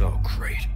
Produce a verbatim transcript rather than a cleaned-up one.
Oh, great.